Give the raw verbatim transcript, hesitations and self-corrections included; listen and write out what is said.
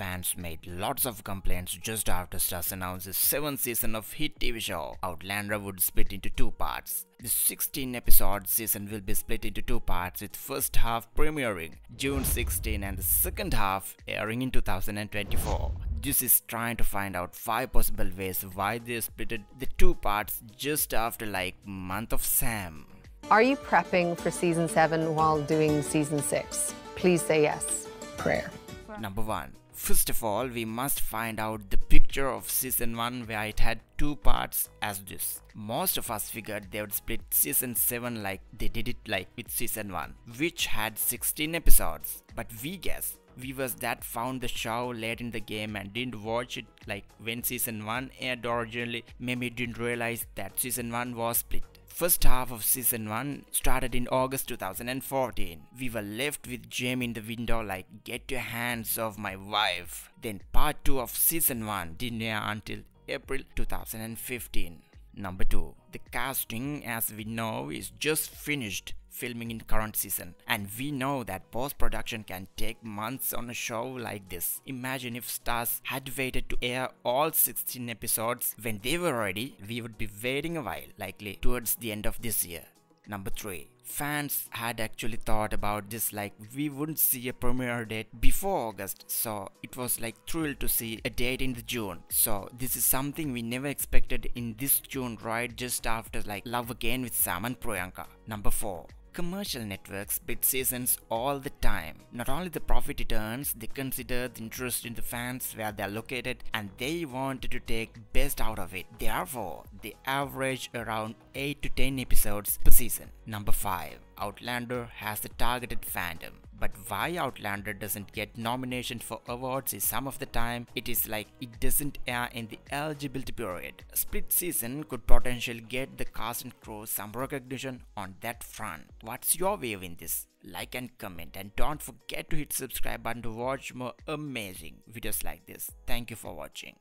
fans made lots of complaints just after Starz announced the seventh season of hit T V show Outlander would split into two parts. The sixteen episode season will be split into two parts, with first half premiering June sixteenth and the second half airing in two thousand twenty-four. This is trying to find out five possible ways why they split the two parts just after like month of Sam. Are you prepping for season seven while doing season six? Please say yes. Prayer. Number one. First of all, we must find out the picture of season one where it had two parts as this. Most of us figured they would split season seven like they did it like with season one, which had sixteen episodes. But we guess viewers that found the show late in the game and didn't watch it like when season one aired originally maybe didn't realize that season one was split. First half of season one started in August two thousand fourteen. We were left with Jamie in the window like, get your hands off my wife. Then part two of season one didn't air until April two thousand fifteen. Number two. The casting, as we know, is just finished filming in current season, and we know that post-production can take months on a show like this. Imagine if Starz had waited to air all sixteen episodes when they were ready. We would be waiting a while, likely towards the end of this year. Number three. Fans had actually thought about this like we wouldn't see a premiere date before August, so it was like thrilled to see a date in the June. So this is something we never expected in this June, right just after like Love Again with Sam and Priyanka. Number four. Commercial networks split seasons all the time. Not only the profit it earns, they consider the interest in the fans where they are located, and they wanted to take best out of it. Therefore, they average around eight to ten episodes per season. Number five. Outlander has a targeted fandom. But why Outlander doesn't get nomination for awards is some of the time it is like it doesn't air in the eligibility period. A split season could potentially get the cast and crew some recognition on that front. What's your view in this? Like and comment, and don't forget to hit subscribe button to watch more amazing videos like this. Thank you for watching.